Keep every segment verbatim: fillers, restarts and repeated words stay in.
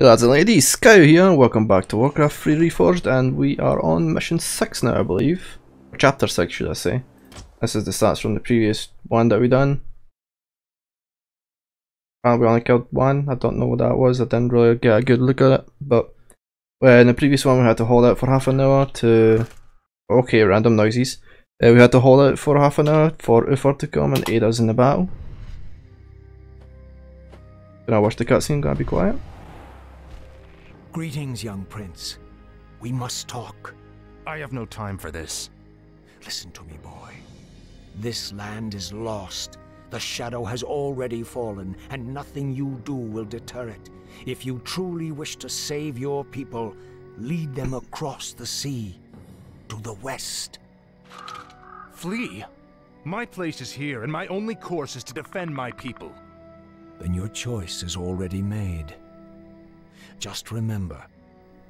Hello lady, Scow here, welcome back to Warcraft three Reforged, and we are on mission six now, I believe. Or chapter six, should I say. This is the stats from the previous one that we done. Uh, we only killed one, I don't know what that was, I didn't really get a good look at it, but well, in the previous one we had to hold out for half an hour to... Okay, random noises. Uh, we had to hold out for half an hour for Uther to come and aid us in the battle. Can I watch the cutscene? Gotta be quiet. Greetings, young prince. We must talk. I have no time for this. Listen to me, boy. This land is lost. The shadow has already fallen, and nothing you do will deter it. If you truly wish to save your people, lead them across the sea, to the west. Flee? My place is here, and my only course is to defend my people. Then your choice is already made. Just remember,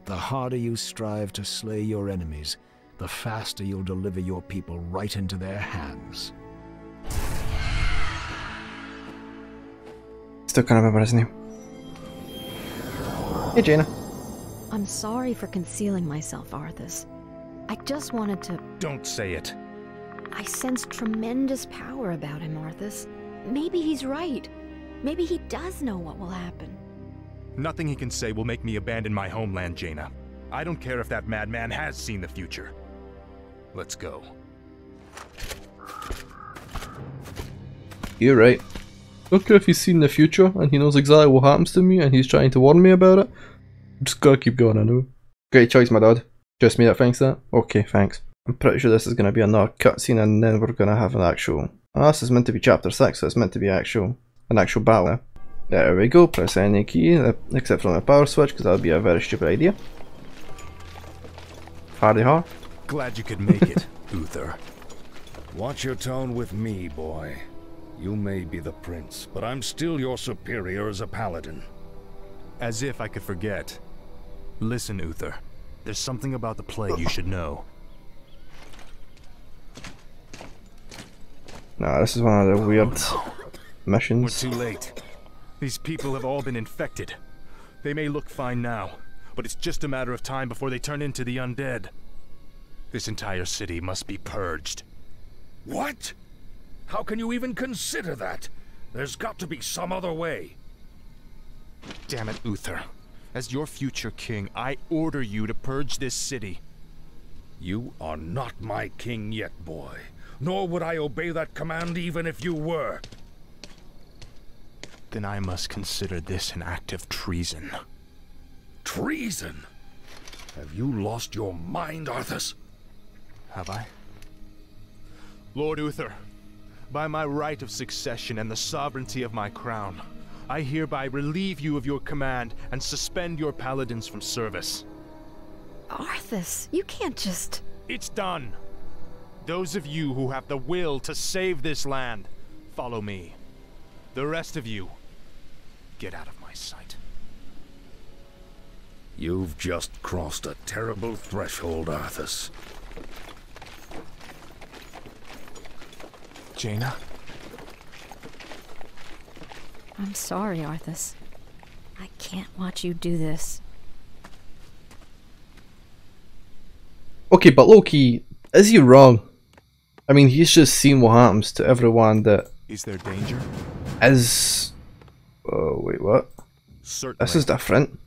the harder you strive to slay your enemies, the faster you'll deliver your people right into their hands. Still can't remember his name. Hey, Jaina. I'm sorry for concealing myself, Arthas. I just wanted to... Don't say it. I sense tremendous power about him, Arthas. Maybe he's right. Maybe he does know what will happen. Nothing he can say will make me abandon my homeland, Jaina. I don't care if that madman has seen the future. Let's go. You're right. I don't care if he's seen the future and he knows exactly what happens to me and he's trying to warn me about it. I'm just gotta keep going, I know. Great choice, my dad. Just me that thinks that? Okay, thanks. I'm pretty sure this is gonna be another cutscene and then we're gonna have an actual... Ah, oh, this is meant to be chapter six, so it's meant to be actual... an actual battle. There we go, press any key, except for my power switch, because that would be a very stupid idea. Hardy har. Glad you could make it, Uther. Watch your tone with me, boy. You may be the prince, but I'm still your superior as a paladin. As if I could forget. Listen, Uther. There's something about the plague you should know. Nah, this is one of the weird oh, no. missions. We're too late. These people have all been infected. They may look fine now, but it's just a matter of time before they turn into the undead. This entire city must be purged. What? How can you even consider that? There's got to be some other way. Damn it, Uther. As your future king, I order you to purge this city. You are not my king yet, boy. Nor would I obey that command even if you were. Then I must consider this an act of treason. Treason? Have you lost your mind, Arthas? Have I? Lord Uther, by my right of succession and the sovereignty of my crown, I hereby relieve you of your command and suspend your paladins from service. Arthas, you can't just... It's done! Those of you who have the will to save this land, follow me. The rest of you, get out of my sight. You've just crossed a terrible threshold, Arthas. Jaina? I'm sorry, Arthas. I can't watch you do this. Okay, but Loki, is he wrong? I mean, he's just seen what happens to everyone that... Is there danger? As... Oh, wait, what? Certainly. This is different.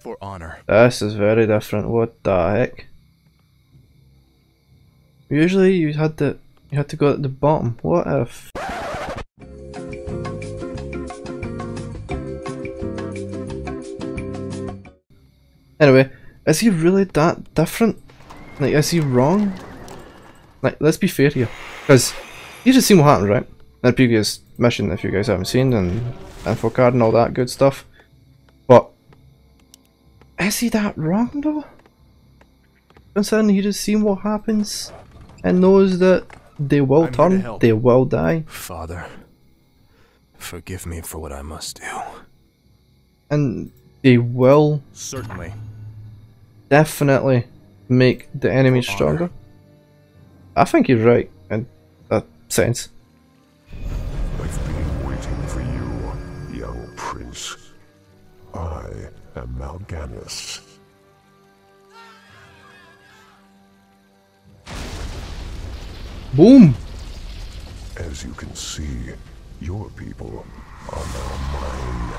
For honor. This is very different, what the heck? Usually you had to, you had to go at the bottom, what if? Anyway, is he really that different? Like, is he wrong? Like, let's be fair here, because you just seen what happened, right? In the previous mission, if you guys haven't seen, and info card and all that good stuff. But is he that wrong though? Considering he just seen what happens and knows that they will I'm turn, they will die. Father, forgive me for what I must do. And they will certainly, definitely make the enemies stronger. I think he's right in that sense. I've been waiting for you, young prince. I am Mal'Ganis. Boom! As you can see, your people are now mine.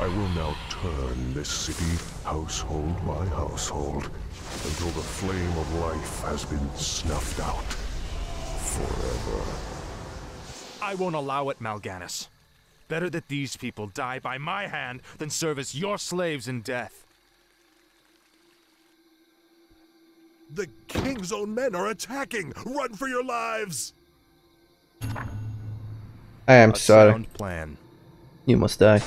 I will now turn this city household by household until the flame of life has been snuffed out forever. I won't allow it, Mal'Ganis. Better that these people die by my hand than serve as your slaves in death. The king's own men are attacking! Run for your lives! I am sorry. A sound plan. You must die.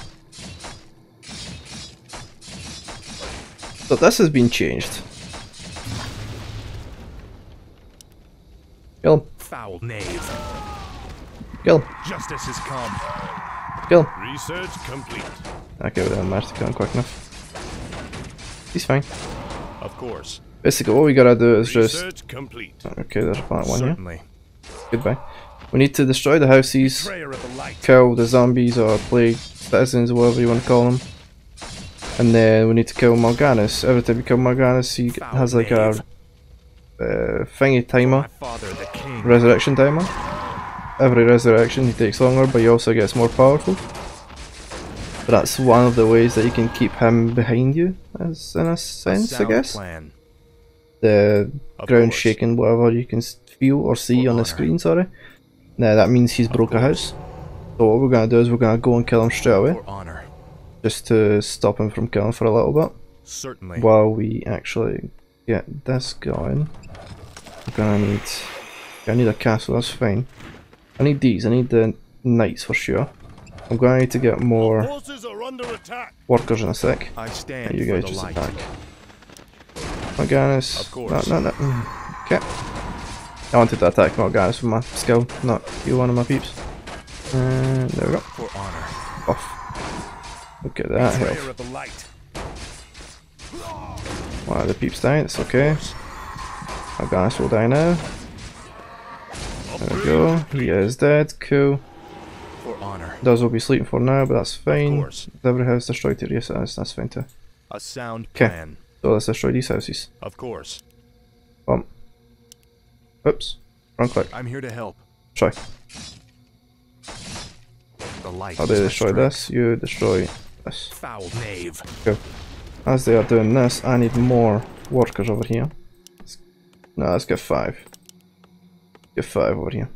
So this has been changed. Kill him. Foul knave. Kill him. Justice has come. Kill. Research complete. I okay, got that Mastercon quick enough. He's fine. Of course. Basically, all we gotta do is Research just. Complete. Okay, there's a plant one Certainly. here. Goodbye. We need to destroy the houses, the kill the zombies or plague citizens, whatever you want to call them, and then we need to kill Mal'Ganis. Every time you kill Mal'Ganis, he Foul has like a uh, thingy timer, father, resurrection timer. Every resurrection he takes longer, but he also gets more powerful. But that's one of the ways that you can keep him behind you, as in a sense, I guess. Plan. The of ground course. shaking, whatever you can feel or see Full on honor. the screen, sorry. Now that means he's of broke course. a house. So what we're gonna do is we're gonna go and kill him straight away, just to stop him from killing for a little bit. Certainly. While we actually get this going, we're gonna need. I need a castle. That's fine. I need these, I need the knights for sure. I'm going to need to get more workers in a sec. I stand and you guys just light. attack. Mal'Ganis. No, no, no. Okay. I wanted to attack Mal'Ganis with my skill, not you, one of my peeps. And there we go. For honor. Off. Look at that health. One of the peeps died, it's okay. Mal'Ganis will die now. There we go. He is dead. Cool. For honor. Does what we're sleeping for now, but that's fine. Every house destroyed. Yes, that's fine too. A sound plan. So let's destroy these houses. Of course. Um. Oops. Wrong click. I'm here to help. Try. The light. How do they destroy this? You destroy this. Foul knave. Cool. As they are doing this, I need more workers over here. No, let's get five. Get five over here.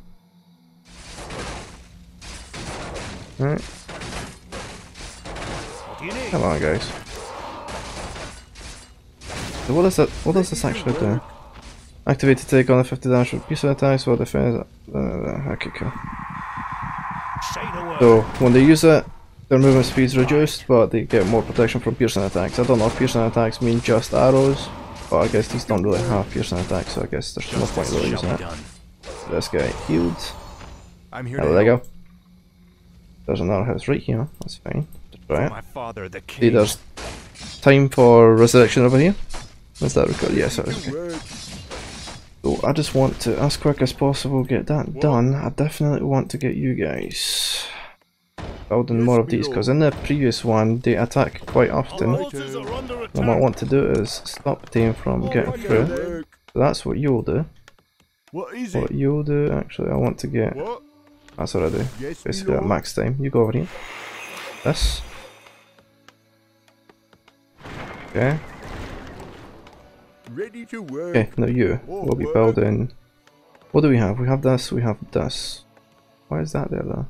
Alright. Come on, guys. So what does that? What does this actually do? Activate to take on a fifty damage for piece of attacks while defense. Uh, okay, cool. So when they use it, their movement speed's reduced, but they get more protection from piercing attacks. I don't know if piercing attacks mean just arrows. Well, I guess these don't really have piercing attacks, so I guess there's no point really using it. Let's get healed. I'm here. Oh, there they go. There's another house right here. That's fine. Right. My father, the king. See, there's time for resurrection over here. Is that record? Yes, that is okay. So I just want to, as quick as possible, get that Whoa. done. I definitely want to get you guys building more of these, because in the previous one they attack quite often. What I want to do is stop them from getting through. So that's what you'll do. What you'll do, actually, I want to get. That's what I do. Basically, at max time. You go over here. This. Okay. Okay, now you. We'll be building. What do we have? We have this, we have this. Why is that there, though?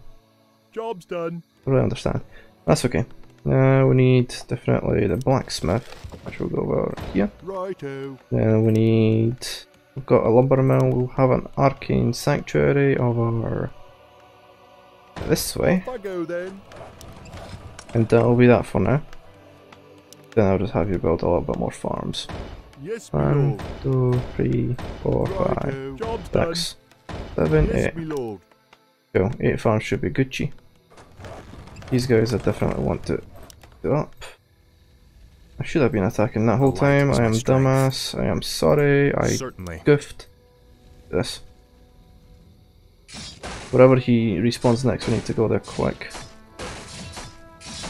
Job's done. I really understand. That's okay. Now we need definitely the blacksmith, which will go over here. Righto. Then we need. We've got a lumber mill. We'll have an arcane sanctuary over this way. I go, then. And that'll be that for now. Then I'll just have you build a little bit more farms. Yes, One, two, three, four, Righto. five, Job's six, done. seven, yes, eight. Lord. Cool. Eight farms should be Gucci. These guys I definitely want to get up. I should have been attacking that whole time. I am dumbass. I am sorry. I Certainly. goofed. This. Wherever he respawns next, we need to go there quick.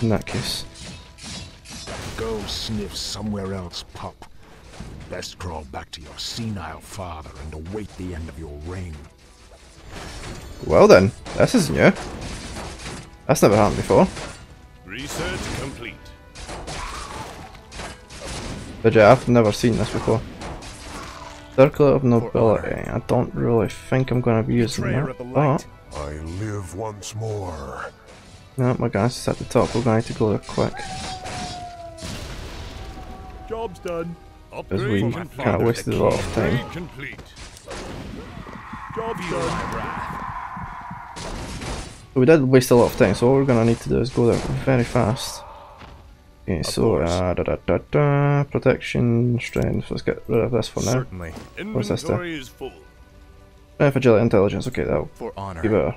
In that case. Go sniff somewhere else, pup. Best crawl back to your senile father and await the end of your reign. Well then, this is new. That's never happened before. Research complete. But yeah, I've never seen this before. Circle of Nobility. I don't really think I'm going to be using that. But I live once more. No, my guys is at the top. We're going to, to go there quick. Job's done. Because we kind of wasted a lot of time. Complete. Job's done. So we did waste a lot of time. So what we're going to need to do is go there very fast. Okay, so uh, da, da, da, da, protection, strength. Let's get rid of this for now. Certainly. What's this stuff? Strength, agility, intelligence. Okay, that'll for honor. Be better.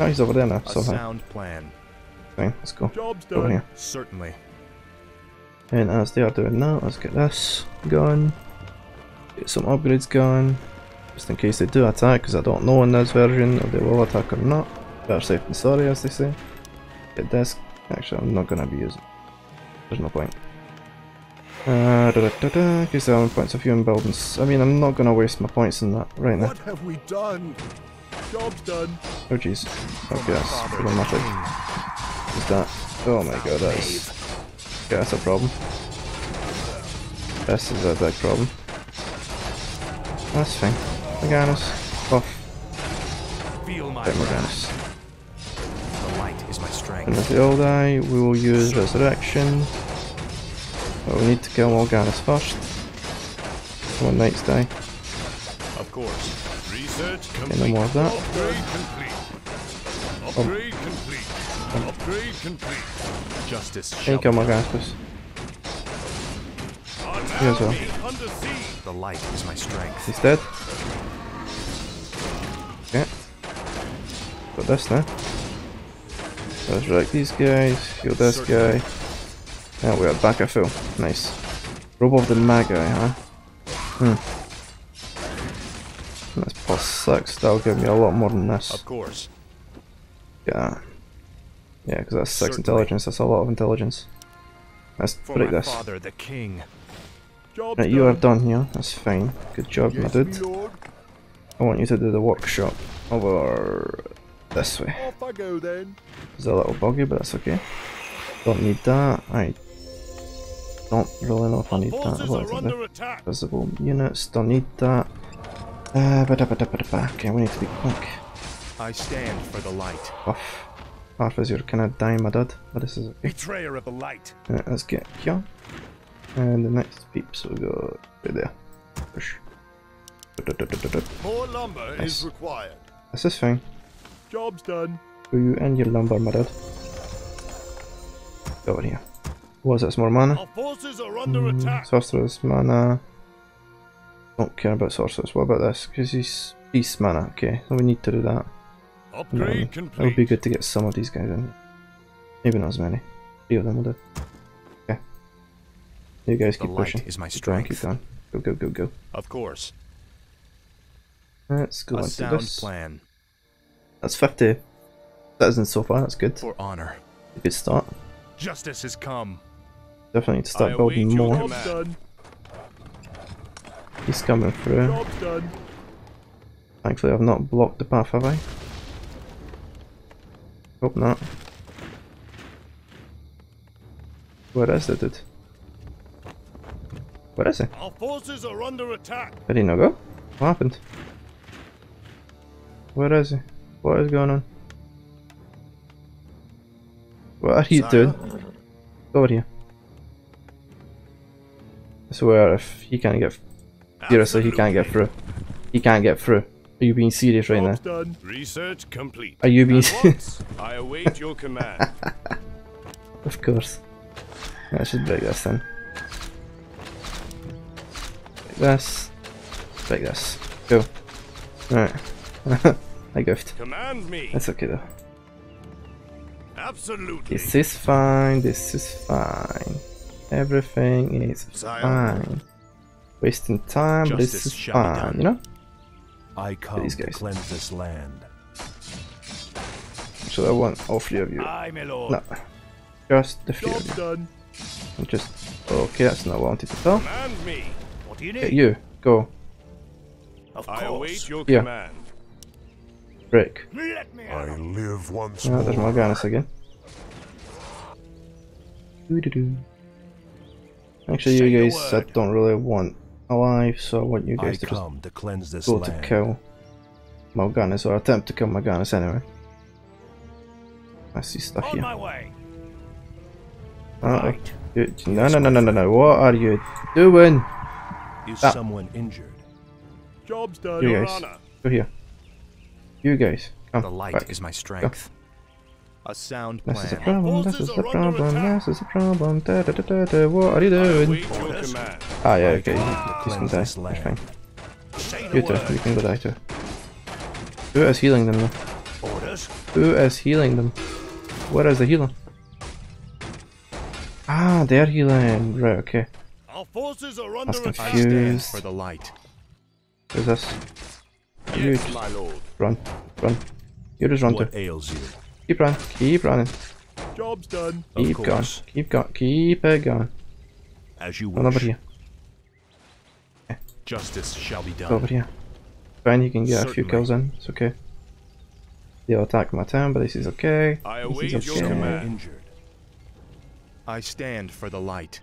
Oh, he's over there now. Somehow. A sound plan. Okay, let's go. Job's done. Over here. Certainly. And as they are doing now, let's get this going. Get some upgrades going, just in case they do attack, because I don't know in this version if they will attack or not. Better safe than sorry, as they say. Get this. Actually, I'm not gonna be using. There's no point. Uh, da da da da. In case I have points of human buildings. I mean, I'm not gonna waste my points in that right now. What have we done? Job's done. Oh jeez. Okay, that's problematic. Is that? Oh my god, that is. Okay, that's a problem. This is a big problem. That's fine. Mal'Ganis, off. Feel my Mal'Ganis. And with the old eye, we will use Resurrection. But we need to kill Mal'Ganis first. One Knight's die. Of course. Research complete. No more of that. Upgrade complete. Upgrade complete. Oh. Upgrade complete. Justice. And kill Mal'Ganis, please. You as well. The light is my strength. He's dead. Okay. Got this now. Resurrect these guys, heal this guy. Now we are back, I feel. Nice. Rob off the Magi, huh? Hmm. That's plus six, that'll give me a lot more than this. Of course. Yeah. Yeah, because that's six Certainly. Intelligence, that's a lot of intelligence. Let's break this. Father, the king. Right, you are done here, that's fine. Good job, yes, my dude. I want you to do the workshop over this way. Off I go, then. It's a little buggy, but that's okay. Don't need that. I don't really know if I need that. Visible units, don't need that. Uh, ba -da -ba -da -ba -da -ba. Okay, we need to be quick. I stand for the light. Buff. Arthas, you're kind of dying, my dad, but this is okay. Betrayer of the light. Right, let's get here. And the next peep, so we go right there. Push. Da -da -da -da -da. More lumber nice. Is required. This is fine. Job's done. Do you and your lumber, my dad? Over here. What's this? More mana? Our forces are under mm, attack. Sorcerer's mana. Don't care about sorcerers. What about this? Because he's beast mana. Okay, so we need to do that. Upgrade no, it would be good to get some of these guys in. Maybe not as many. Three of them will do. Okay. You guys keep pushing. Is my strength. Keep going. Go, go, go, go. Of course. Let's go on to this. Plan. That's fifty citizens so far, that's good. For honor. Good start. Justice has come. Definitely need to start I building more. He's coming through. Thankfully I've not blocked the path, have I? Hope not. Where is it, dude? Where is he? Our forces are under attack. Did he not go? What happened? Where is he? What is going on? What are you doing? Over here. I swear if he can't get... Seriously, he can't get through. He can't get through. Are you being serious right now? Research complete. Are you being serious? I await your command. Of course. I should break this then. Break this. Break this. Go. Alright. I goofed. Command me. That's okay though. Absolutely. This is fine, this is fine. Everything is fine. Wasting time, Justice this is fine, you know? I come these guys. To cleanse this land. So I want all three of you. I, my lord. No. Just the three Job of you. Done. I'm just... okay, that's not what I wanted to tell. Command me. What do you need? Get you. Go. Of course. I await your yeah. command. Break. Let me I live once more. Oh, there's Mal'Ganis again. Doo -doo -doo. Actually, Say you guys I don't really want alive, so I want you guys I to come just to cleanse this go land. to kill Mal'Ganis, or attempt to kill Mal'Ganis anyway. I see stuff here. Uh-oh. No, no, no, no, no, no. What are you doing? Is ah. someone injured? Job's done. You guys, go here. You guys, come The light back. is my strength. Go. A sound plan. This is a problem. This is a problem. This is a problem. Da, da, da, da, da. What are you doing? Ah, yeah, okay. You can die. That's fine. You too. You can go die too. Who is healing them though? Who is healing them? Where is the healer? Ah, they're healing. Right, okay. Our forces are under attack. I stand for the light. What is this? You yes, my lord. Run, run. You just run what too. Ails you? Keep running, keep running. Job's done. Keep going, keep going, keep it going. As you wish. Over here. Yeah. Justice shall be done. Over here. Fine, you can get Certainly. a few kills in. It's okay. They'll attack my town, but this is okay. I await this is okay. your command. I stand for the light.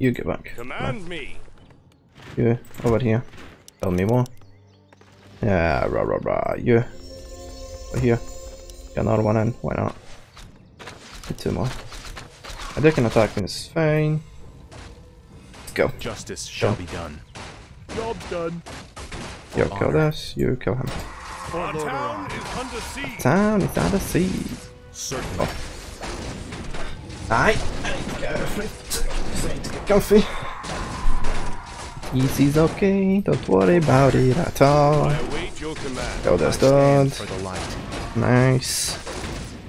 You get back. Command back. me. You over here. Tell me more. Yeah, rah rah rah. You over here. Get another one in. Why not? Get two more. And they can attack me. It's fine. Let's go. Justice shall go. be done. Job's done. You Honor. kill this. You kill him. Our town is under siege. Town is under siege. Certainly. Oh. Aye. Just need to get comfy. Easy's okay, don't worry about it at all. Kill this dude. Nice.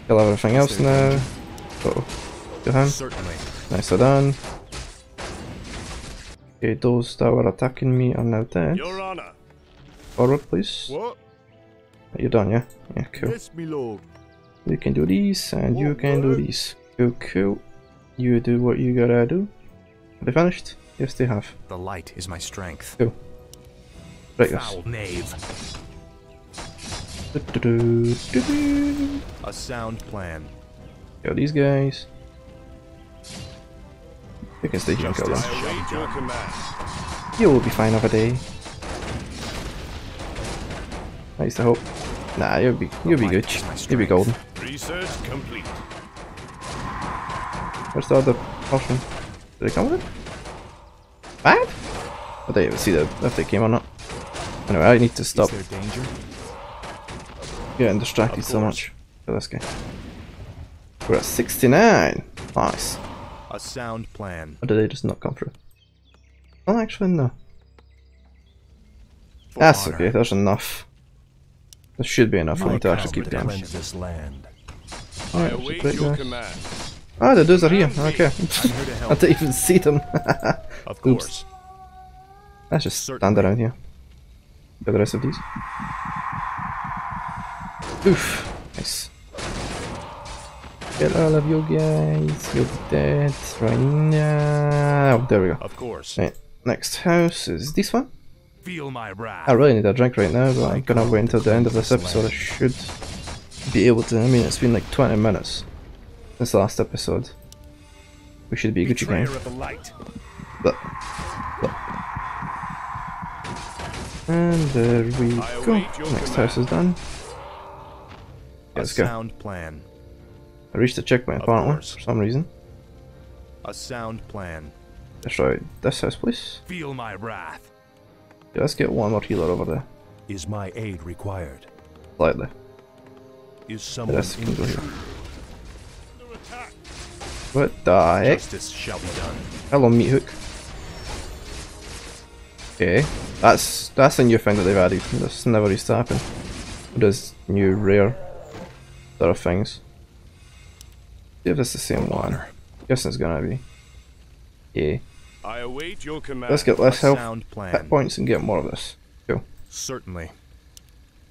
Kill everything else now. Uh-oh. Kill him. Nicely done. Okay, those that were attacking me are now dead. Forward, please. You're done, yeah? Yeah, cool. You can do these, and you can do these. Cool, cool. You do what you gotta do. Are they finished? Yes, they have. The light is my strength. Cool. Right, Foul knave. Do, do, do, do, do. A sound plan. Kill these guys. You can stay here and kill them. You will be fine over day. Nice to hope. Nah, you'll be you'll be good. You'll be golden. Research complete. Where's the other option? Did they come with it? Bad? I don't even see the, if they came or not. Anyway, I need to stop getting distracted so much for this guy. We're at sixty-nine. Nice. A sound plan. Or did they just not come through? Oh, actually, no. For That's honor. okay. There's enough. There should be enough for me to actually keep damage. Alright, just right there. Ah, the dudes are here. Okay. I didn't even see them. Of course. Oops. Let's just stand around here. Get the rest of these. Oof. Nice. Get all of you guys. You'll be dead right now. There we go. Of course. Right. Next house is this one. Feel my wrath. I really need a drink right now, but I'm gonna wait until the end of this episode. I should be able to. I mean, it's been like twenty minutes. This last episode, we should be Gucci Gang. But, but. And there we go. Next house is done. Let's go. I reached the checkpoint apparently for some reason. A sound plan. Destroy this house, please. Feel my wrath. Yeah, let's get one more healer over there. Is my aid required? Slightly. Is someone yeah, in go here. What the heck? Shall be done. Hello, meat hook. Okay, that's that's a new thing that they've added. This never used to happen. There's new rare sort of things. See if it's the same one. Guess it's gonna be. Yeah. I await your command. Let's get less health, hit points, and get more of this. Cool. Certainly.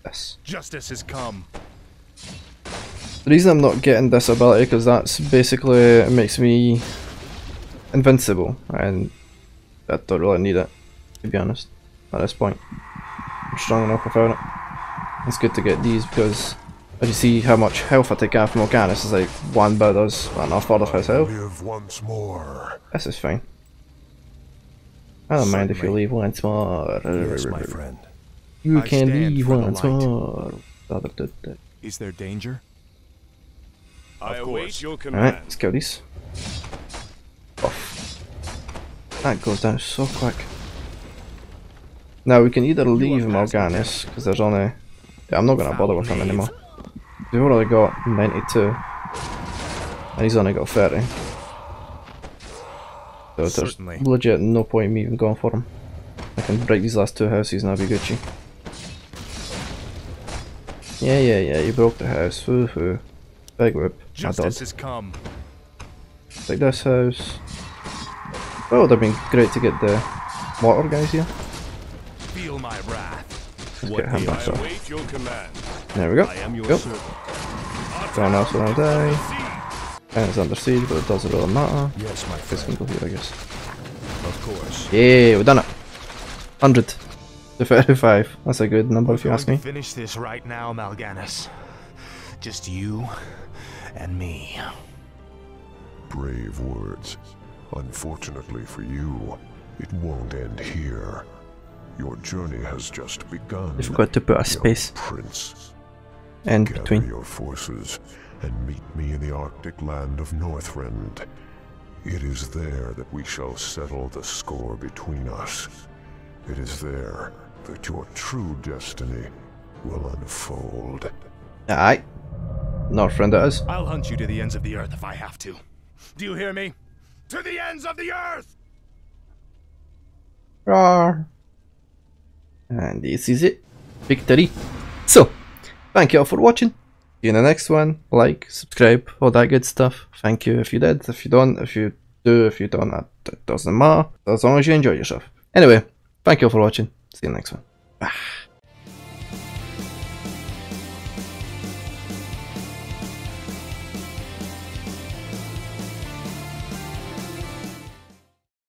Yes. Justice has come. The reason I'm not getting this ability because that's basically it makes me invincible, and I don't really need it, to be honest, at this point. I'm strong enough without it. It's good to get these because as you see how much health I take out from Mal'Ganis, it's like one birdo's and half other herself. That's his thing. I don't mind if you leave once more. Yes, my friend. You can leave once more. Is there danger? Of course. Alright, let's kill these. Off. That goes down so quick. Now we can either leave Mal'Ganis, because there's only... Yeah, I'm not going to bother with him anymore. We've already got ninety-two. And he's only got thirty. So there's Certainly. legit no point in me even going for him. I can break these last two houses and I'll be Gucci. Yeah, yeah, yeah, you broke the house. Woohoo. Big whoop. Justice has come. Take this house. Well, it would have been great to get the water guys here. Feel my wrath. Let's get him back off. There we go. Go. Someone else will die. And it's under siege, but it doesn't really matter. Yes, my friend. It's gonna go here, I guess. Of course. Yeah, we've done it. Hundred to thirty-five. That's a good number, if you ask me. Finish this right now, Mal'Ganis. Just you and me. Brave words. Unfortunately for you, it won't end here. Your journey has just begun. I forgot to put a space. Prince. And Gather between your forces and meet me in the Arctic land of Northrend. It is there that we shall settle the score between us. It is there that your true destiny will unfold. Aye. Northrend it is. I'll hunt you to the ends of the earth if I have to. Do you hear me? To the ends of the earth! Roar. And this is it. Victory. So, thank you all for watching. See you in the next one. Like, subscribe, all that good stuff. Thank you if you did. If you don't, if you do, if you don't, it doesn't matter. As long as you enjoy yourself. Anyway, thank you all for watching. See you in the next one. Bye.